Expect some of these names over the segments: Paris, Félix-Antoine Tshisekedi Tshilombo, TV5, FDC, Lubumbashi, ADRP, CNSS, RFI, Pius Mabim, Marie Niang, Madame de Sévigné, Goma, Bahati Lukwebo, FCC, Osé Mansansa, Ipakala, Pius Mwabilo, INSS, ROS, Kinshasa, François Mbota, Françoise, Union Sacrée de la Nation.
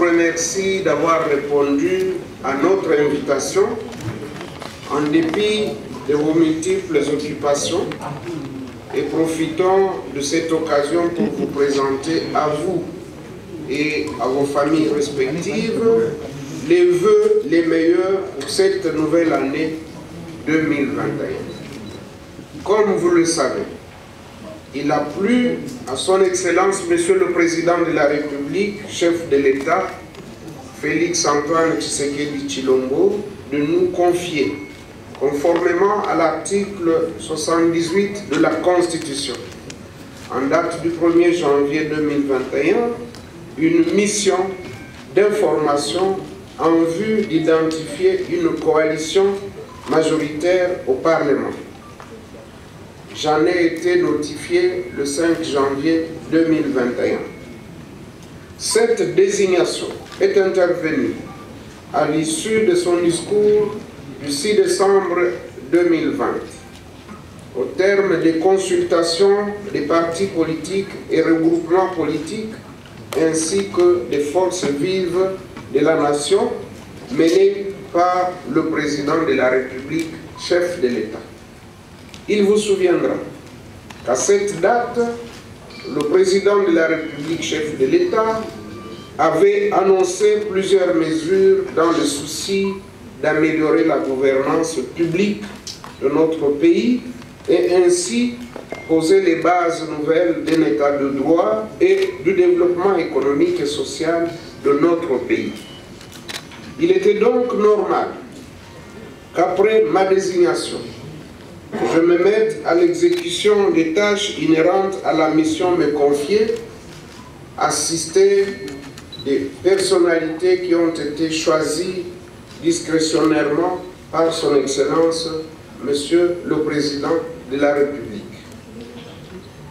vous remercie d'avoir répondu à notre invitation en dépit de vos multiples occupations et profitons de cette occasion pour vous présenter à vous et à vos familles respectives les vœux les meilleurs pour cette nouvelle année 2021. Comme vous le savez, il a plu à son Excellence Monsieur le Président de la République, chef de l'État, Félix-Antoine Tshisekedi Tshilombo, de nous confier, conformément à l'article 78 de la Constitution, en date du 1er janvier 2021, une mission d'information en vue d'identifier une coalition majoritaire au Parlement. J'en ai été notifié le 5 janvier 2021. Cette désignation est intervenue à l'issue de son discours du 6 décembre 2020, au terme des consultations des partis politiques et regroupements politiques, ainsi que des forces vives de la nation menées par le président de la République, chef de l'État. Il vous souviendra qu'à cette date, le président de la République, chef de l'État, avait annoncé plusieurs mesures dans le souci d'améliorer la gouvernance publique de notre pays et ainsi poser les bases nouvelles d'un état de droit et du développement économique et social de notre pays. Il était donc normal qu'après ma désignation, je me mette à l'exécution des tâches inhérentes à la mission me confiée, assister des personnalités qui ont été choisies discrétionnairement par son Excellence, Monsieur le Président de la République.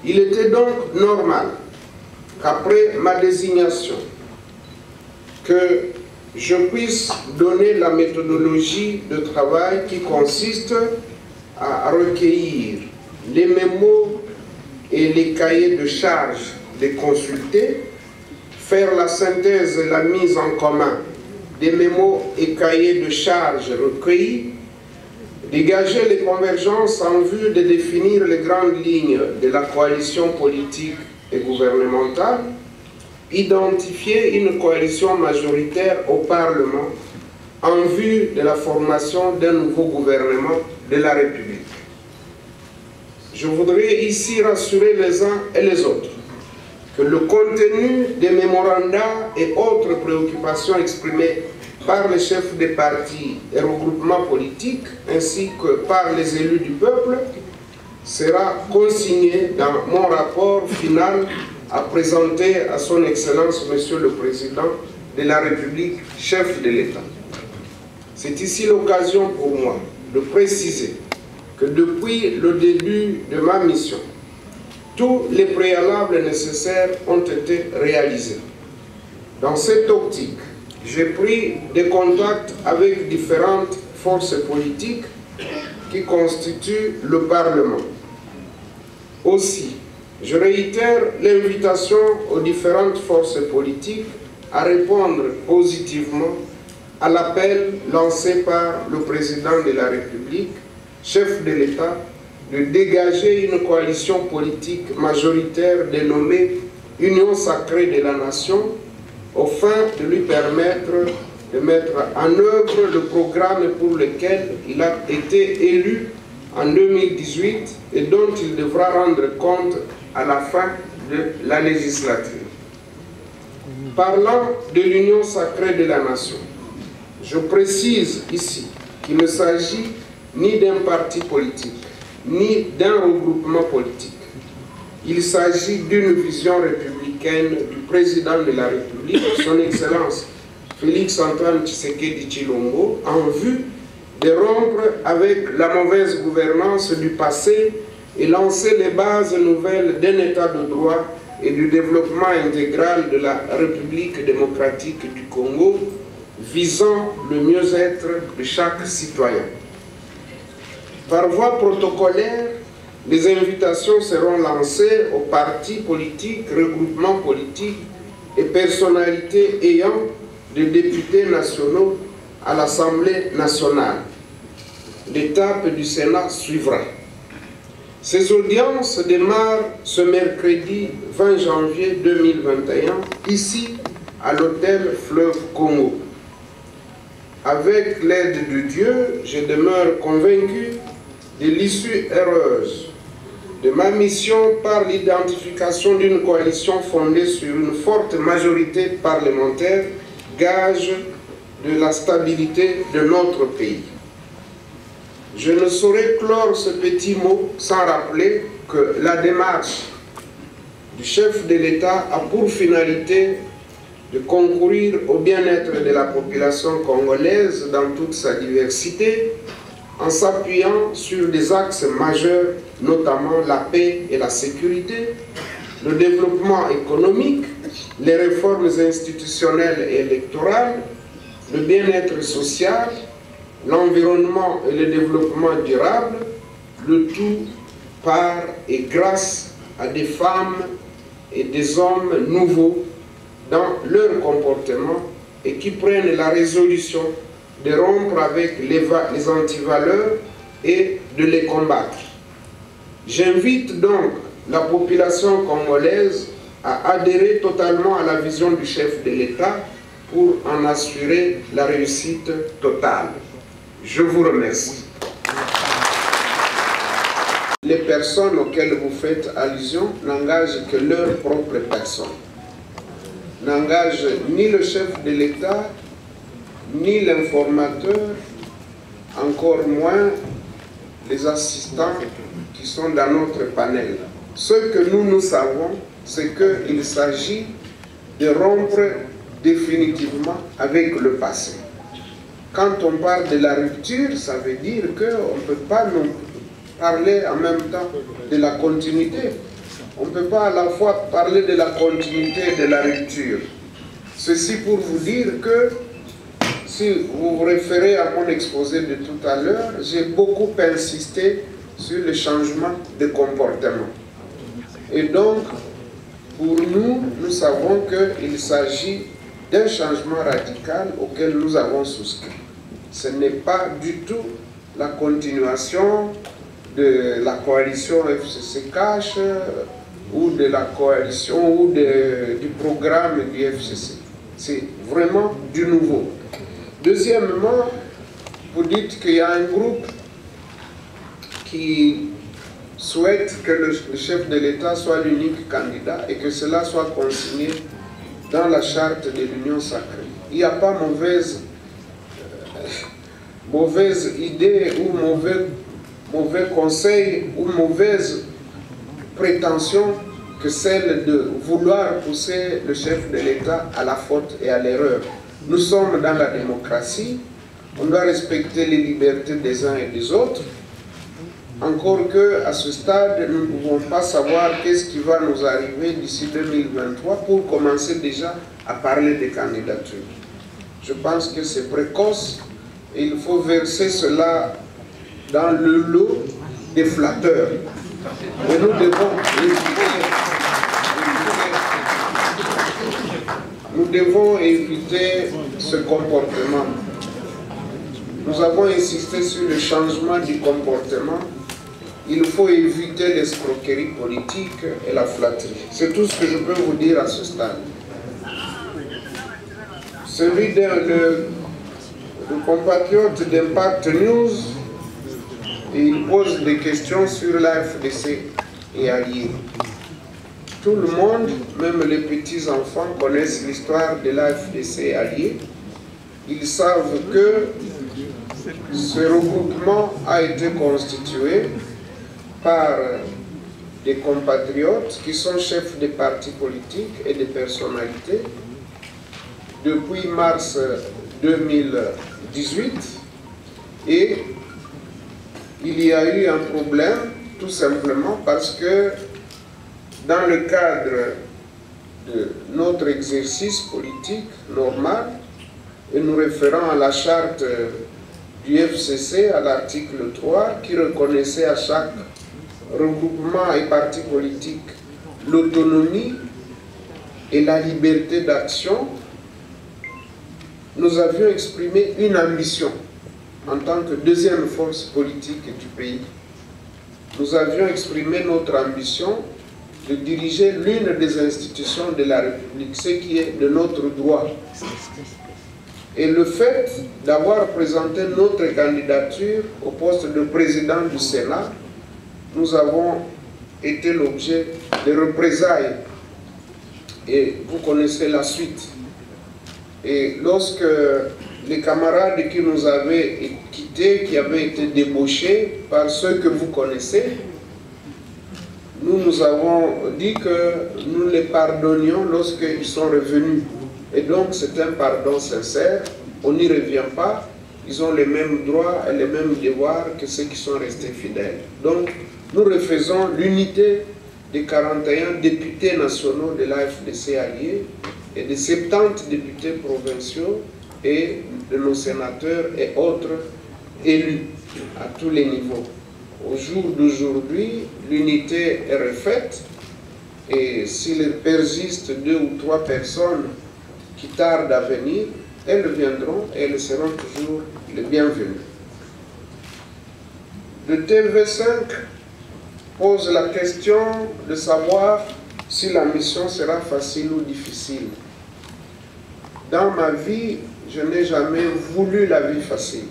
Il était donc normal qu'après ma désignation, que je puisse donner la méthodologie de travail qui consiste à recueillir les mémos et les cahiers de charges, les consulter, faire la synthèse et la mise en commun des mémos et cahiers de charges recueillis, dégager les convergences en vue de définir les grandes lignes de la coalition politique et gouvernementale, identifier une coalition majoritaire au Parlement en vue de la formation d'un nouveau gouvernement de la République. Je voudrais ici rassurer les uns et les autres que le contenu des mémorandums et autres préoccupations exprimées par les chefs des partis et regroupements politiques ainsi que par les élus du peuple sera consigné dans mon rapport final à présenter à son Excellence Monsieur le Président de la République, chef de l'État. C'est ici l'occasion pour moi de préciser que depuis le début de ma mission, tous les préalables nécessaires ont été réalisés. Dans cette optique, j'ai pris des contacts avec différentes forces politiques qui constituent le Parlement. Aussi, je réitère l'invitation aux différentes forces politiques à répondre positivement à l'appel lancé par le président de la République, chef de l'État, de dégager une coalition politique majoritaire dénommée Union Sacrée de la Nation, afin de lui permettre de mettre en œuvre le programme pour lequel il a été élu en 2018 et dont il devra rendre compte à la fin de la législature. Parlant de l'Union Sacrée de la Nation, je précise ici qu'il ne s'agit ni d'un parti politique, ni d'un regroupement politique. Il s'agit d'une vision républicaine du président de la République, son Excellence Félix-Antoine Tshisekedi Tshilombo, en vue de rompre avec la mauvaise gouvernance du passé et lancer les bases nouvelles d'un état de droit et du développement intégral de la République démocratique du Congo, visant le mieux-être de chaque citoyen. Par voie protocolaire, les invitations seront lancées aux partis politiques, regroupements politiques et personnalités ayant des députés nationaux à l'Assemblée nationale. L'étape du Sénat suivra. Ces audiences démarrent ce mercredi 20 janvier 2021, ici à l'hôtel Fleuve Congo. Avec l'aide de Dieu, je demeure convaincu de l'issue heureuse de ma mission par l'identification d'une coalition fondée sur une forte majorité parlementaire, gage de la stabilité de notre pays. Je ne saurais clore ce petit mot sans rappeler que la démarche du chef de l'État a pour finalité de concourir au bien-être de la population congolaise dans toute sa diversité en s'appuyant sur des axes majeurs, notamment la paix et la sécurité, le développement économique, les réformes institutionnelles et électorales, le bien-être social, l'environnement et le développement durable, le tout par et grâce à des femmes et des hommes nouveaux dans leur comportement et qui prennent la résolution de rompre avec les antivaleurs et de les combattre. J'invite donc la population congolaise à adhérer totalement à la vision du chef de l'État pour en assurer la réussite totale. Je vous remercie. Les personnes auxquelles vous faites allusion n'engagent que leur propre personne, n'engagent ni le chef de l'État, ni l'informateur, encore moins les assistants qui sont dans notre panel. Ce que nous savons, c'est qu'il s'agit de rompre définitivement avec le passé. Quand on parle de la rupture, ça veut dire qu'on ne peut pas nous parler en même temps de la continuité. On ne peut pas à la fois parler de la continuité et de la rupture. Ceci pour vous dire que, si vous vous référez à mon exposé de tout à l'heure, j'ai beaucoup insisté sur le changement de comportement. Et donc, pour nous, nous savons qu'il s'agit d'un changement radical auquel nous avons souscrit. Ce n'est pas du tout la continuation de la coalition FCC Cash ou de la coalition ou du programme du FCC. C'est vraiment du nouveau. Deuxièmement, vous dites qu'il y a un groupe qui souhaite que le chef de l'État soit l'unique candidat et que cela soit consigné dans la charte de l'Union sacrée. Il n'y a pas mauvaise idée ou mauvais conseil ou mauvaise prétention que celle de vouloir pousser le chef de l'État à la faute et à l'erreur. Nous sommes dans la démocratie, on doit respecter les libertés des uns et des autres, encore qu'à ce stade, nous ne pouvons pas savoir qu'est-ce qui va nous arriver d'ici 2023 pour commencer déjà à parler des candidatures. Je pense que c'est précoce et il faut verser cela dans le lot des flatteurs. Et nous devons éviter, ce comportement. Nous avons insisté sur le changement du comportement. Il faut éviter l'escroquerie politique et la flatterie. C'est tout ce que je peux vous dire à ce stade. Celui de le compatriote d'Impact News, il pose des questions sur la FDC et alliés. Tout le monde, même les petits-enfants, connaissent l'histoire de la FDC et alliés. Ils savent que ce regroupement a été constitué par des compatriotes qui sont chefs des partis politiques et des personnalités depuis mars 2018 et il y a eu un problème tout simplement parce que dans le cadre de notre exercice politique normal et nous référant à la charte du FCC à l'article 3 qui reconnaissait à chaque regroupement et parti politique l'autonomie et la liberté d'action, nous avions exprimé une ambition en tant que deuxième force politique du pays. Nous avions exprimé notre ambition de diriger l'une des institutions de la République, ce qui est de notre droit. Et le fait d'avoir présenté notre candidature au poste de président du Sénat, nous avons été l'objet de représailles. Et vous connaissez la suite. Et lorsque les camarades qui nous avaient quittés, qui avaient été débauchés par ceux que vous connaissez, nous avons dit que nous les pardonnions lorsqu'ils sont revenus. Et donc c'est un pardon sincère, on n'y revient pas, ils ont les mêmes droits et les mêmes devoirs que ceux qui sont restés fidèles. Donc nous refaisons l'unité des 41 députés nationaux de la FDC alliés et des 70 députés provinciaux et de nos sénateurs et autres élus à tous les niveaux. Au jour d'aujourd'hui, l'unité est refaite et s'il persiste 2 ou 3 personnes qui tardent à venir, elles viendront et elles seront toujours les bienvenues. Le TV5 pose la question de savoir si la mission sera facile ou difficile. Dans ma vie, je n'ai jamais voulu la vie facile.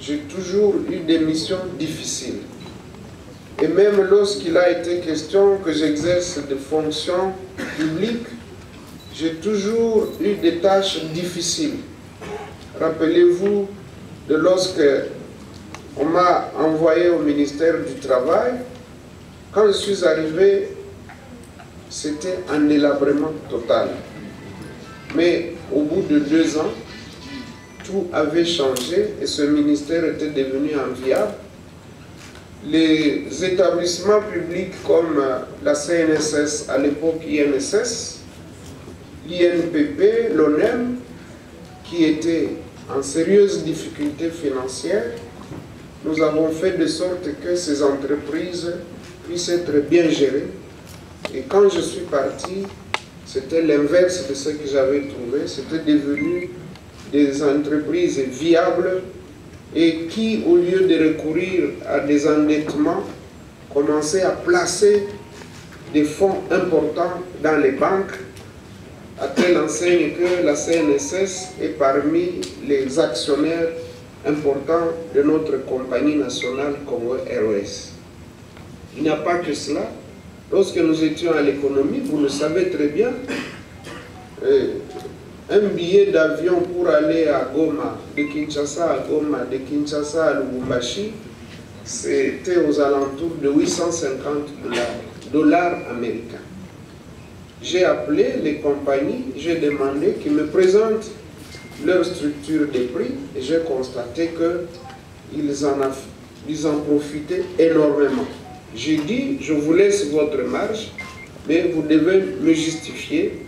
J'ai toujours eu des missions difficiles. Et même lorsqu'il a été question que j'exerce des fonctions publiques, j'ai toujours eu des tâches difficiles. Rappelez-vous de lorsque on m'a envoyé au ministère du Travail. Quand je suis arrivé, c'était un élabrement total. Mais au bout de 2 ans, tout avait changé et ce ministère était devenu inviable. Les établissements publics comme la CNSS, à l'époque INSS, l'INPP, l'ONEM, qui étaient en sérieuse difficulté financière, nous avons fait de sorte que ces entreprises puissent être bien gérées. Et quand je suis parti, c'était l'inverse de ce que j'avais trouvé, c'était devenu des entreprises viables et qui, au lieu de recourir à des endettements, commençaient à placer des fonds importants dans les banques, à telle enseigne que la CNSS est parmi les actionnaires importants de notre compagnie nationale Congo ROS. Il n'y a pas que cela. Lorsque nous étions à l'économie, vous le savez très bien, un billet d'avion pour aller à Goma, de Kinshasa à Goma, de Kinshasa à Lubumbashi, c'était aux alentours de 850 $ américains. J'ai appelé les compagnies, j'ai demandé qu'ils me présentent leur structure des prix et j'ai constaté qu'ils en profitaient énormément. J'ai dit, je vous laisse votre marge, mais vous devez me justifier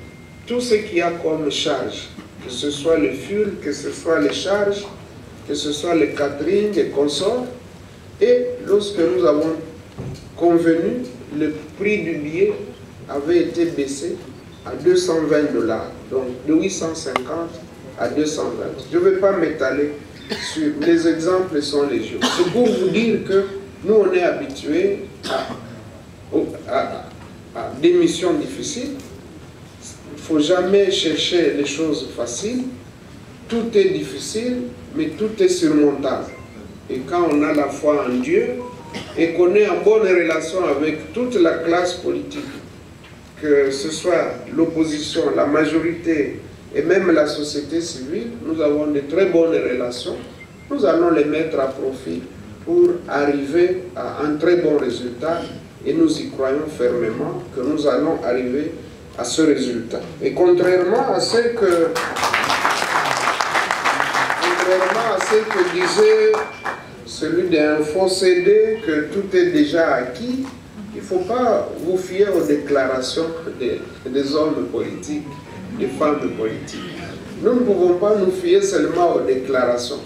tout ce qu'il y a comme charge, que ce soit le fuel, que ce soit les charges, que ce soit les catering, les consorts. Et lorsque nous avons convenu, le prix du billet avait été baissé à 220 $, donc de 850 à 220. Je ne vais pas m'étaler sur les exemples sont légion. C'est pour vous dire que nous, on est habitués à des missions difficiles. Il ne faut jamais chercher les choses faciles. Tout est difficile, mais tout est surmontable. Et quand on a la foi en Dieu et qu'on est en bonne relation avec toute la classe politique, que ce soit l'opposition, la majorité et même la société civile, nous avons de très bonnes relations. Nous allons les mettre à profit pour arriver à un très bon résultat et nous y croyons fermement que nous allons arriver à ce résultat. Et contrairement à ce que disait celui d'un faux CD, que tout est déjà acquis, il ne faut pas vous fier aux déclarations des hommes politiques, des femmes politiques. Nous ne pouvons pas nous fier seulement aux déclarations.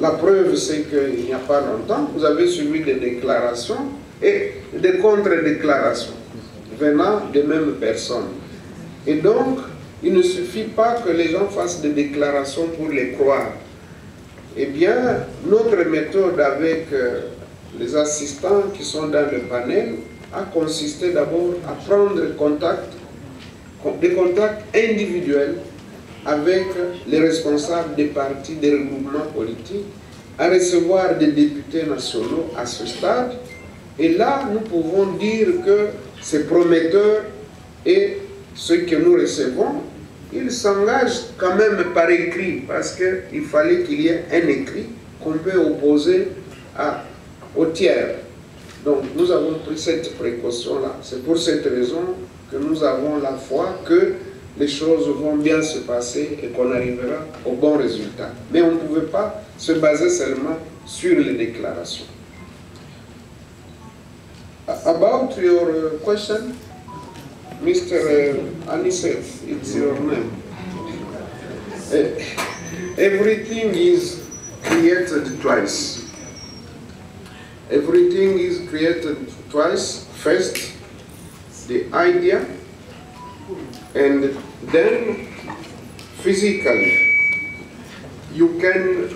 La preuve, c'est qu'il n'y a pas longtemps, vous avez suivi des déclarations et des contre-déclarations venant des mêmes personnes. Et donc, il ne suffit pas que les gens fassent des déclarations pour les croire. Eh bien, notre méthode avec les assistants qui sont dans le panel a consisté d'abord à prendre des contacts individuels avec les responsables des partis, des regroupements politiques, à recevoir des députés nationaux à ce stade. Et là, nous pouvons dire que c'est prometteur et ceux que nous recevons, ils s'engagent quand même par écrit, parce qu'il fallait qu'il y ait un écrit qu'on peut opposer au tiers. Donc nous avons pris cette précaution-là. C'est pour cette raison que nous avons la foi que les choses vont bien se passer et qu'on arrivera au bon résultat. Mais on ne pouvait pas se baser seulement sur les déclarations. About your question, Mr. Anisef, it's your name. Everything is created twice. Everything is created twice. First, the idea, and then physically. You can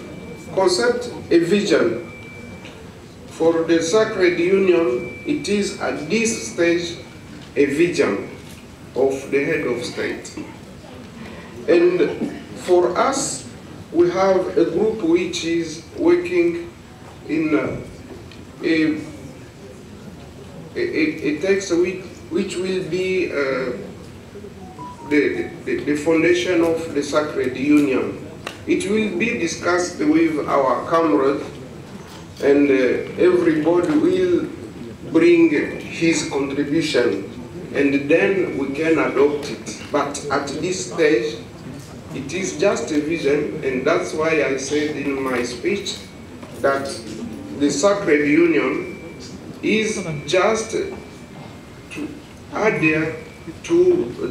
concept a vision. For the Sacred Union, it is at this stage a vision of the head of state. And for us, we have a group which is working in a text which will be the foundation of the Sacred Union. It will be discussed with our comrades, and everybody will bring his contribution, and then we can adopt it. But at this stage, it is just a vision, and that's why I said in my speech that the Sacred Union is just to adhere to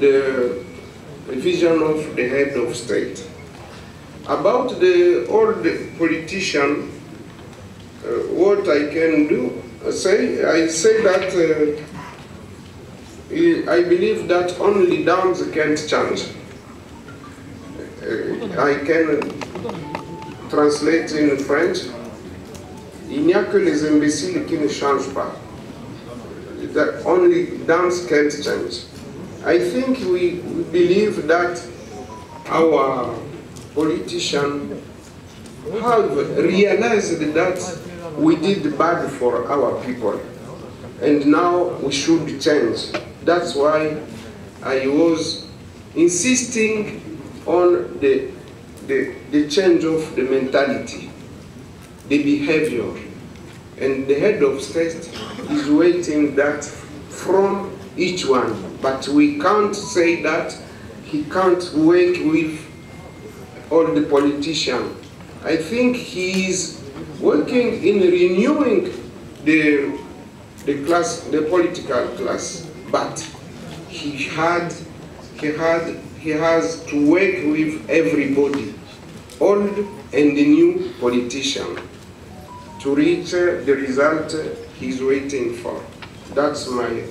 the vision of the head of state. About the old politician, what I can do, I say that I believe that only downs can't change. I can translate in French. Il n'y a que les imbéciles qui ne changent pas. That only downs can't change. I think we believe that our politicians have realized that we did bad for our people, and now we should change. That's why I was insisting on the change of the mentality, the behavior, and the head of state is waiting that from each one. But we can't say that he can't work with all the politicians. I think he is working in renewing the class, the political class, but he has to work with everybody, old and the new politician, to reach the result he's waiting for. That's my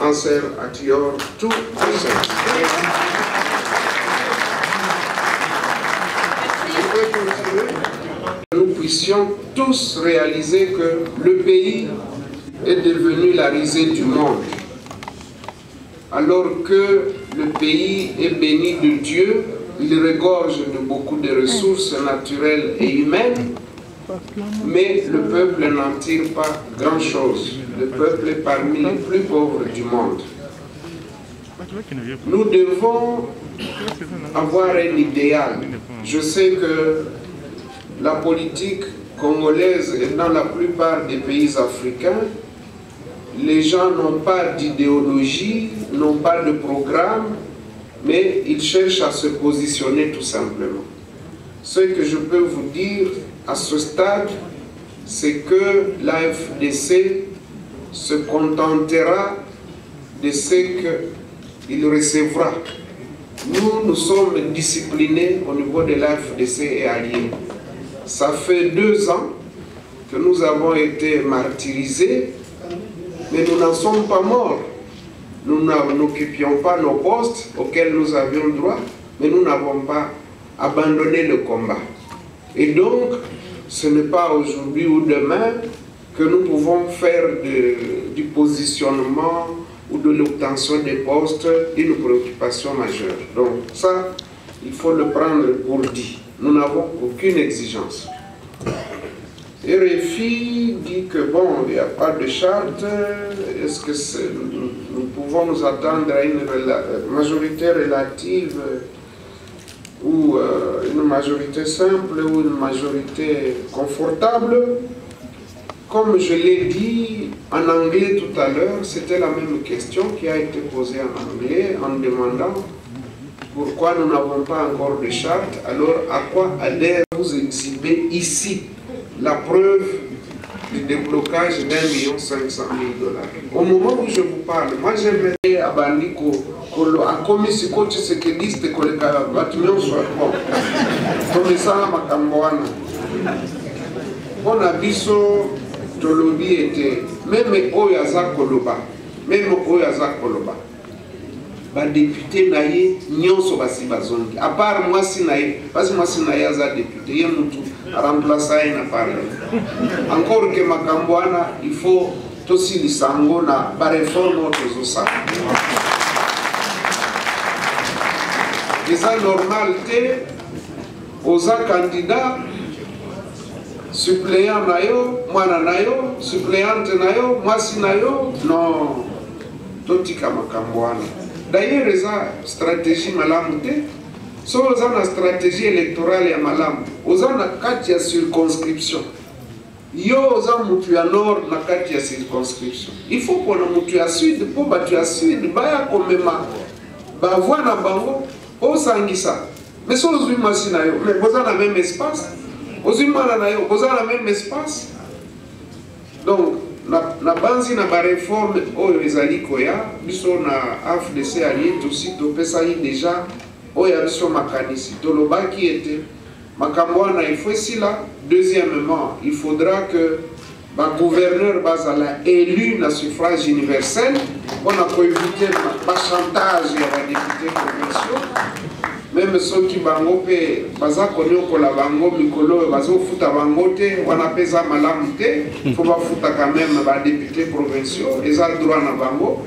answer at your two questions. Puissions tous réaliser que le pays est devenu la risée du monde, alors que le pays est béni de Dieu, il regorge de beaucoup de ressources naturelles et humaines, mais le peuple n'en tire pas grand-chose. Le peuple est parmi les plus pauvres du monde. Nous devons avoir un idéal. Je sais que la politique congolaise et dans la plupart des pays africains, les gens n'ont pas d'idéologie, n'ont pas de programme, mais ils cherchent à se positionner tout simplement. Ce que je peux vous dire à ce stade, c'est que la FDC se contentera de ce qu'il recevra. Nous, nous sommes disciplinés au niveau de la FDC et alliés. Ça fait 2 ans que nous avons été martyrisés, mais nous n'en sommes pas morts. nous n'occupions pas nos postes auxquels nous avions le droit, mais nous n'avons pas abandonné le combat. Et donc, ce n'est pas aujourd'hui ou demain que nous pouvons faire du positionnement ou de l'obtention des postes une préoccupation majeure. Donc ça, il faut le prendre pour dit. Nous n'avons aucune exigence. RFI dit que bon, il n'y a pas de charte, est-ce que nous pouvons nous attendre à une majorité relative ou une majorité simple ou une majorité confortable? Comme je l'ai dit en anglais tout à l'heure, c'était la même question qui a été posée en anglais en demandant pourquoi nous n'avons pas encore de charte, alors à quoi allez vous exhiber ici la preuve du déblocage d'1 500 000 $. Au moment où je vous parle, moi j'aimerais à Bandiko, à Komisiko, tu sais que liste, que les bâtiments soient bons. Comme ça, on a vu Tolobi était même Oyaza Koloba, même Oyaza Koloba. Ba député naie nyonso basi bazongi. À part moi si naie, parce que moi si naie aza député, yemutu remplaça na parle. Encore que Makambwana, il faut tosi lisango na ba réforme otozo sa. Eza normal te oza candidat suppléant nayo, mwana nayo, suppléante nayo, mwasi nayo, non, totika makambo wana. D'ailleurs, eza stratégie malamu te, so oza na stratégie électorale ya malamu, oza na kati ya circonscription. Yo oza mutu ya nord na kati ya circonscription. Il faut pona mutu ya sud, po batu ya sud, baya komema, bavwa na bango, osangisa. Mais so ozwi mwasi nayo, mais oza na même espace. Vous avez le même espace. Donc, la base de la réforme, les alliés, la FDC alliés, tout ça, déjà, il y a le mécanisme. Qui était, il faut ici là. Deuxièmement, il faudra que le gouverneur soit élu dans le suffrage universel. On a évité le chantage des députés commerciaux. Même ceux qui bango pe baza konyo kola bango mikolo bazo futa bango te wanapeza malamu te faut bafuta quand même ba députés provinciaux eza droit na bango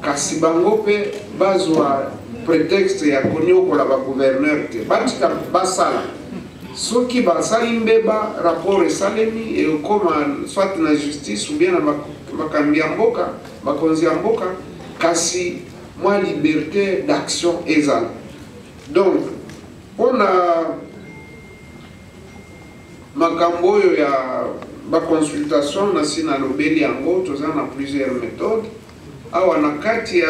kasi bango pe bazwa prétexte ya konyo kola ba gouverneur te batika basala ceux qui basali mbeba rapport esalemi et comme soit na justice ou bien na makambi mboka bakonzi mboka kasi moi liberté d'action ezala. Donc, on a Makamboyo ya ba consultation na sinalobeli yango tozana plusieurs méthodes. Awa na kati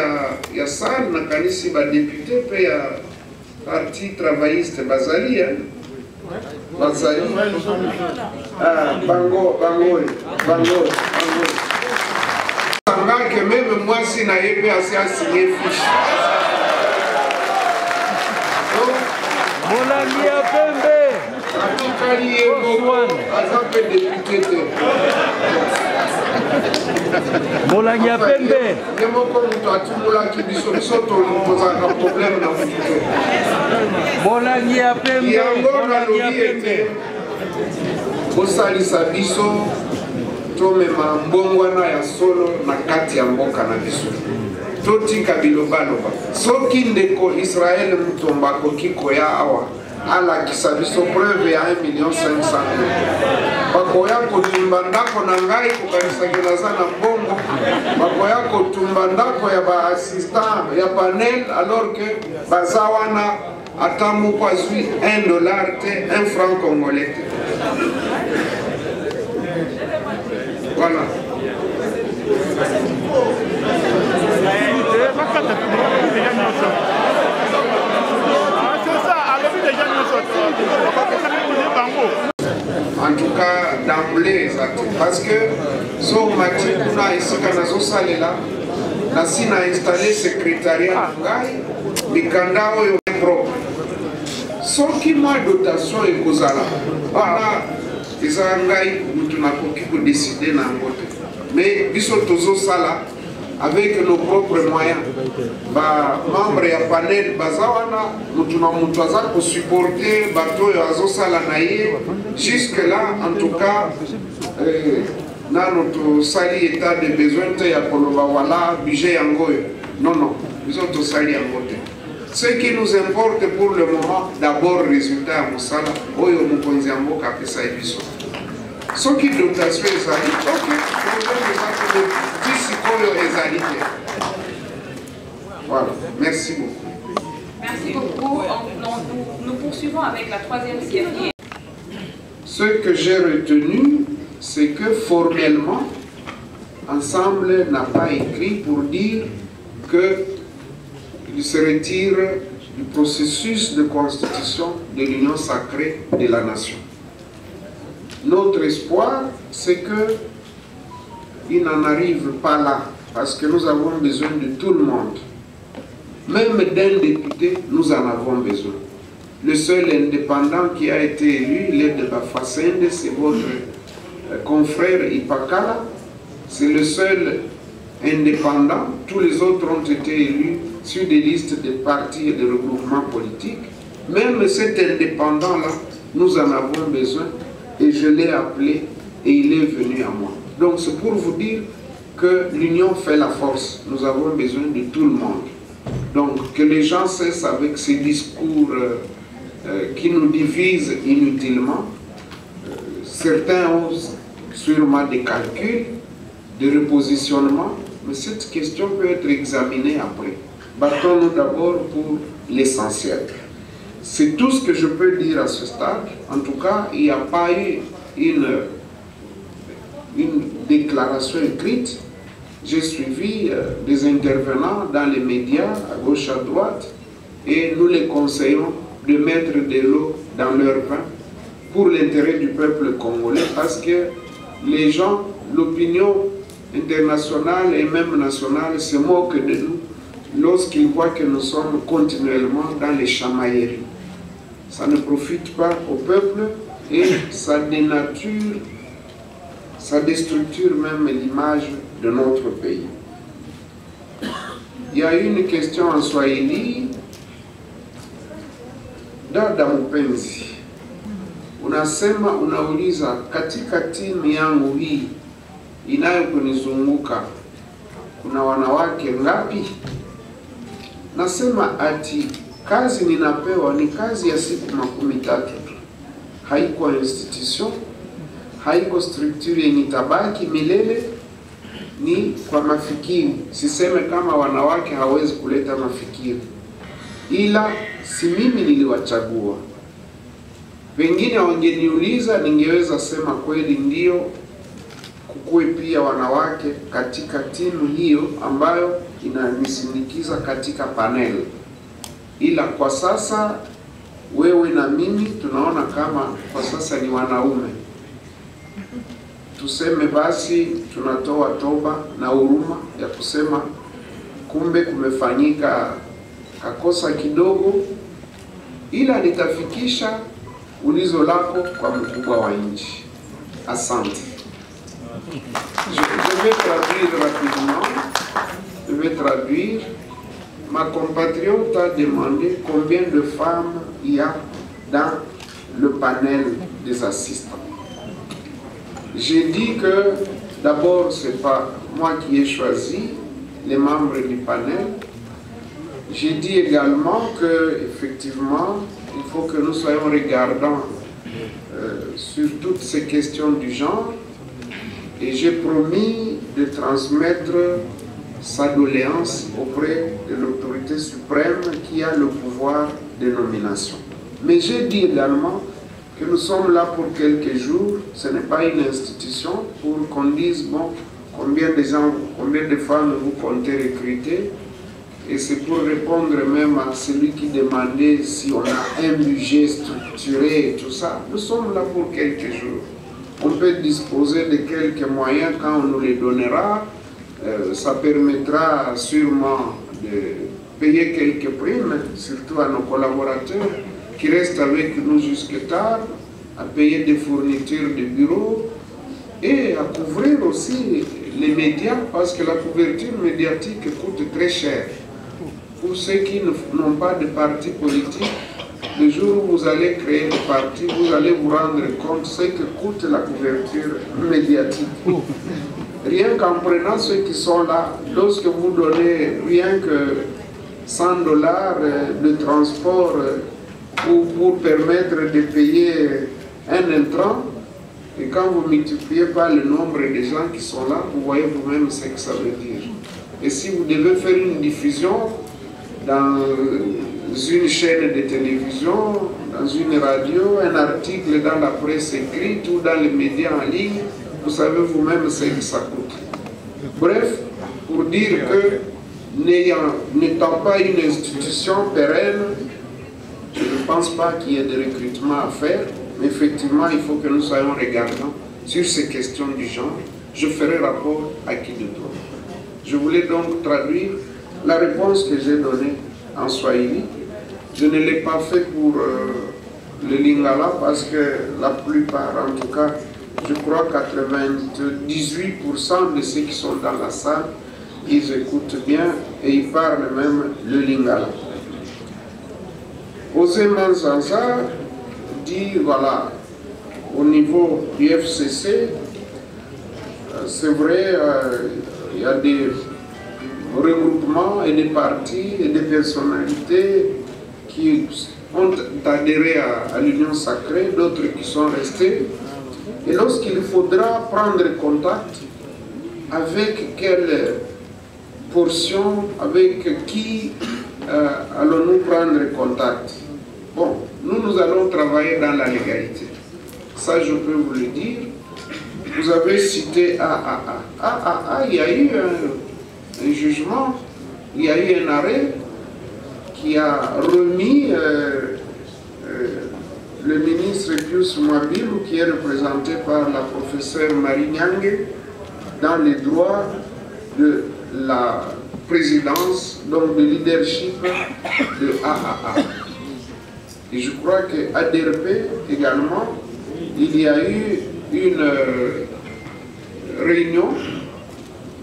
ya sal na kanisi ba député pe ya parti travailliste bazali ya bazali bango sanga que même moi si na yebe assez à signer fiche. Ala kisabiso preuve ya 1 500 000 $. Bakoya kotumba ndako na ngai kukanisa kilaza na bongo. Bakoya kotumba ndako ya ba assistant ya panel alors que bazawana atamu kwa zui $1 te 1 franc congolais. Voilà. En tout cas, d'emblée, parce que sur Mathieu, on a ici, la Sina a installé secrétariat de Gaï, les candidats sont propres. Sans qu'il y ait dotation et cause là, voilà, ils ont un Gaï, nous n'avons pas décidé d'en voter. Mais, ils sont tous au Sala. avec nos propres moyens. Membre ya panel bazawana mutuma mutwaza pour supporter bato ya azosala naye jusque là en tout cas nano to sali état de besoin te ya koloba wala budget yangoyo. Non non, nous sommes tous sali yango te. Ce qui nous importe pour le moment, d'abord résultat à Moussala, oyo mukonzi amboka pesa ibiso. Ce qui dotation ezali, OK, voilà, merci beaucoup. Merci beaucoup. Nous poursuivons avec la troisième série. Ce que j'ai retenu, c'est que formellement, Ensemble n'a pas écrit pour dire qu'il se retire du processus de constitution de l'Union sacrée de la nation. Notre espoir, c'est que il n'en arrive pas là, parce que nous avons besoin de tout le monde. Même d'un député, nous en avons besoin. Le seul indépendant qui a été élu, l'aide de Bafasende, c'est votre confrère Ipakala. C'est le seul indépendant. Tous les autres ont été élus sur des listes de partis et de regroupements politiques. Même cet indépendant-là, nous en avons besoin. Et je l'ai appelé et il est venu à moi. Donc c'est pour vous dire que l'union fait la force. Nous avons besoin de tout le monde. Donc que les gens cessent avec ces discours qui nous divisent inutilement. Certains ont sûrement des calculs, des repositionnements, mais cette question peut être examinée après. Battons-nous d'abord pour l'essentiel. C'est tout ce que je peux dire à ce stade. En tout cas, il n'y a pas eu une déclaration écrite. J'ai suivi des intervenants dans les médias, à gauche, à droite, et nous les conseillons de mettre de l'eau dans leur vin pour l'intérêt du peuple congolais, parce que les gens, l'opinion internationale et même nationale se moquent de nous lorsqu'ils voient que nous sommes continuellement dans les chamailleries. Ça ne profite pas au peuple et ça dénature, ça déstructure même l'image de notre pays. Il y a une question en Swahili. Dada mpenzi, unasema unauliza katika timu yangu hii inayokunizunguka kuna wanawake ngapi? Nasema ati kazi ninapewa ni kazi ya siku 13 tu. Haiko institution, haiko structure yenye tabaki milele, ni kwa mafikiri. Siseme kama wanawake hawezi kuleta mafikiri, ila si mimi niliwachagua. Wengine wangeniuliza ningeweza sema kweli ndio kukue pia wanawake katika timu hiyo ambayo inanisindikiza katika panel. Ila kwa sasa wewe na mimi tunaona kama kwa sasa ni wanaume. Tuseme basi tunatoa toba na huruma ya kusema kumbe kumefanyika kakosa kidogo, ila litafikisha ulizo lako kwa mkubwa wa nchi. Asante. Je vais traduire rapidement. Je vais traduire. Ma compatriote a demandé combien de femmes il y a dans le panel des assistants. J'ai dit que d'abord ce n'est pas moi qui ai choisi les membres du panel. J'ai dit également que effectivement il faut que nous soyons regardants sur toutes ces questions du genre, et j'ai promis de transmettre sa doléance auprès de l'autorité suprême qui a le pouvoir de nomination. Mais j'ai dit également que nous sommes là pour quelques jours, ce n'est pas une institution pour qu'on dise bon, combien de gens, combien de femmes vous comptez recruter, et c'est pour répondre même à celui qui demandait si on a un budget structuré et tout ça. Nous sommes là pour quelques jours. On peut disposer de quelques moyens quand on nous les donnera. Ça permettra sûrement de payer quelques primes, surtout à nos collaborateurs qui restent avec nous jusque tard, à payer des fournitures de bureaux et à couvrir aussi les médias, parce que la couverture médiatique coûte très cher. Pour ceux qui n'ont pas de parti politique, le jour où vous allez créer le parti, vous allez vous rendre compte ce que coûte la couverture médiatique. Rien qu'en prenant ceux qui sont là, lorsque vous donnez rien que 100 $ de transport pour permettre de payer un intrant, et quand vous multipliez par le nombre de gens qui sont là, vous voyez vous-même ce que ça veut dire. Et si vous devez faire une diffusion dans une chaîne de télévision, dans une radio, un article dans la presse écrite ou dans les médias en ligne, vous savez vous-même ce que ça coûte. Bref, pour dire que n'étant pas une institution pérenne, je ne pense pas qu'il y ait de recrutement à faire, mais effectivement, il faut que nous soyons regardants sur ces questions du genre. Je ferai rapport à qui de droit. Je voulais donc traduire la réponse que j'ai donnée en swahili. Je ne l'ai pas fait pour le lingala parce que la plupart, en tout cas, je crois 98% de ceux qui sont dans la salle, ils écoutent bien et ils parlent même le lingala. Osé Mansansa dit, voilà, au niveau du FCC, c'est vrai, il y a des regroupements et des partis et des personnalités qui ont adhéré à l'Union Sacrée, d'autres qui sont restés. Et lorsqu'il faudra prendre contact, avec quelle portion, avec qui allons-nous prendre contact? Bon, nous allons travailler dans la légalité. Ça, je peux vous le dire. Vous avez cité AAA. AAA, il y a eu un jugement, il y a eu un arrêt qui a remis le ministre Pius Mabim, qui est représenté par la professeure Marie Niang, dans les droits de la présidence, donc de leadership de AAA. Et je crois qu'à DRP également, il y a eu une réunion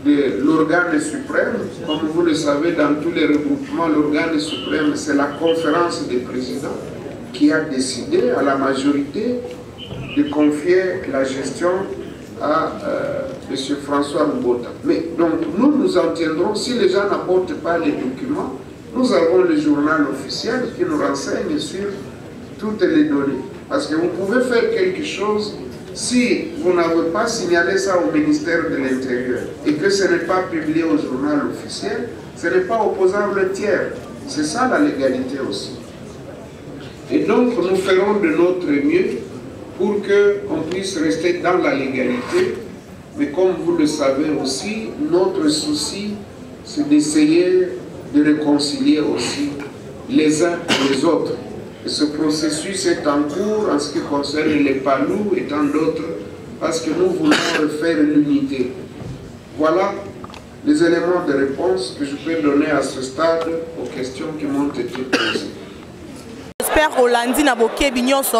de l'organe suprême. Comme vous le savez, dans tous les regroupements, l'organe suprême, c'est la conférence des présidents qui a décidé à la majorité de confier la gestion à M. François Mbota. Mais donc nous en tiendrons, si les gens n'apportent pas les documents, nous avons le journal officiel qui nous renseigne sur toutes les données. Parce que vous pouvez faire quelque chose si vous n'avez pas signalé ça au ministère de l'Intérieur et que ce n'est pas publié au journal officiel, ce n'est pas opposable tiers. C'est ça la légalité aussi. Et donc, nous ferons de notre mieux pour qu'on puisse rester dans la légalité. Mais comme vous le savez aussi, notre souci, c'est d'essayer de réconcilier aussi les uns et les autres. Et ce processus est en cours en ce qui concerne les Palous et tant d'autres, parce que nous voulons refaire l'unité. Voilà les éléments de réponse que je peux donner à ce stade aux questions qui m'ont été posées. J'espère au lundi, na boké bignoso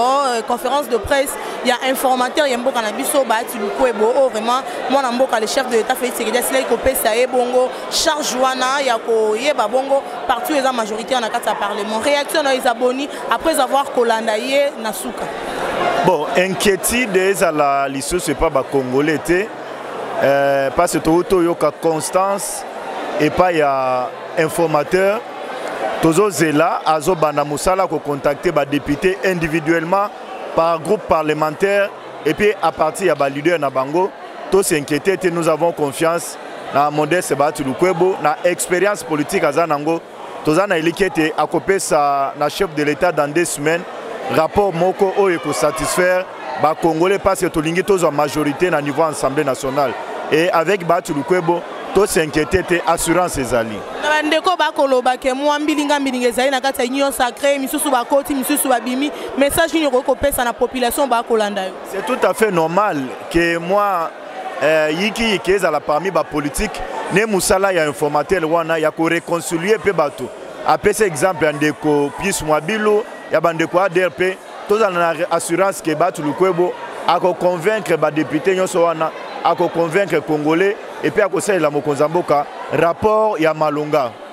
conférence de presse, il y a informateur, il y a mboka na biso Bahati Lukwebo, vraiment moi na mboka le chef de l'État Félix-Antoine Tshisekedi Tshilombo pesa ye bongo charge wana ya ko yeba bongo partout les majorité en kati ya parlement. Réaction na izaboni après avoir kolanda ye na suka. Bon, inquiétude des à la lisso c'est pas ba congolais té parce que toto yoka constance et pas il y a informateur Tozo Zela, Azo Banamoussala, qui a contacté les députés individuellement par groupe parlementaire et puis à partir de leader Nabango, tous s'inquiétaient et nous avons confiance dans Modeste Bahati Lukwebo, dans l'expérience politique à Zanango. Tous en éliqueté à copier sa chef de l'État dans 2 semaines. Rapport Moko Oyeko satisfaire, les Congolais parce que tous en majorité au niveau de l'Assemblée nationale. Et avec Bahati Lukwebo, tous s'inquiétaient assurant ses alliés. Ndeko bakoloba ke mwambilinga mbilinga ezali na kati ya Union Sacrée misusu bakoti misusu babimi message ni kokopesa na population bakolanda yo. C'est tout à fait normal que moi yiki keza la parmi ba politique ne musala ya informateur wana ya ko réconcilier pe bato. Apesa exemple ya ndeko Pius Mwabilo ya bandeko ADRP tozana na assurance ke Bahati Lukwebo ako convaincre ba député nyonso wana à convaincre les Congolais et puis à conseiller la Mokonzamboka rapport ya Malonga.